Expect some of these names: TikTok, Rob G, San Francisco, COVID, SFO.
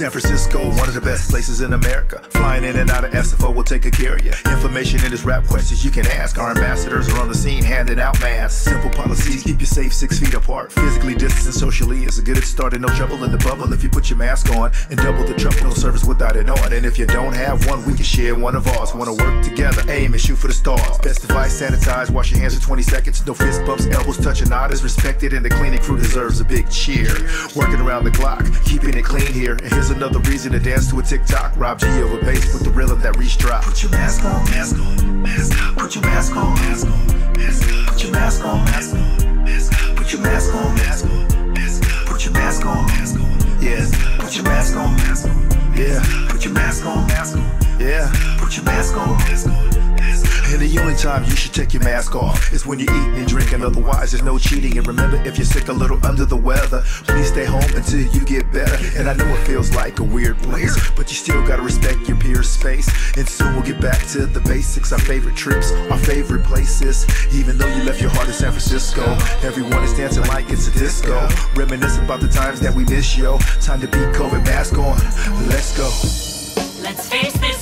San Francisco, one of the best places in America. Flying in and out of SFO will take care of you. Information in this rap questions you can ask. Our ambassadors are on the scene handing out masks. Simple policies, keep you safe 6 feet apart. Physically distancing socially is a good start and no trouble in the bubble. If you put your mask on and double the trouble, no service without it on. And if you don't have one, we can share one of ours. Wanna work together, aim and shoot for the stars. Best advice, sanitize, wash your hands in 20 seconds. No fist bumps, elbows touch, a nod is respected, and the cleaning crew deserves a big cheer. Working around the clock, keeping it clean here. And here's another reason to dance to a TikTok. Rob G over bass with the rhythm that reach drop. Put your mask on, mask on, mask on. Put your mask on, mask on, mask on. Put your mask on, mask on, mask on. Put your mask on, mask on, mask on. Put your mask on, mask on, yes. Put your mask on, mask on, yeah. Put your mask on, mask on, yeah. Put your mask on, mask on, mask on. And the only time you should take your mask off is when you're eating and drinking, otherwise there's no cheating. And remember, if you're sick, a little under the weather, please stay home until you get better. And I know it feels like a weird place, but you still gotta respect your peer space. And soon we'll get back to the basics, our favorite trips, our favorite places. Even though you left your heart in San Francisco, everyone is dancing like it's a disco. Reminiscing about the times that we miss, yo. Time to beat COVID, mask on, let's go. Let's face this.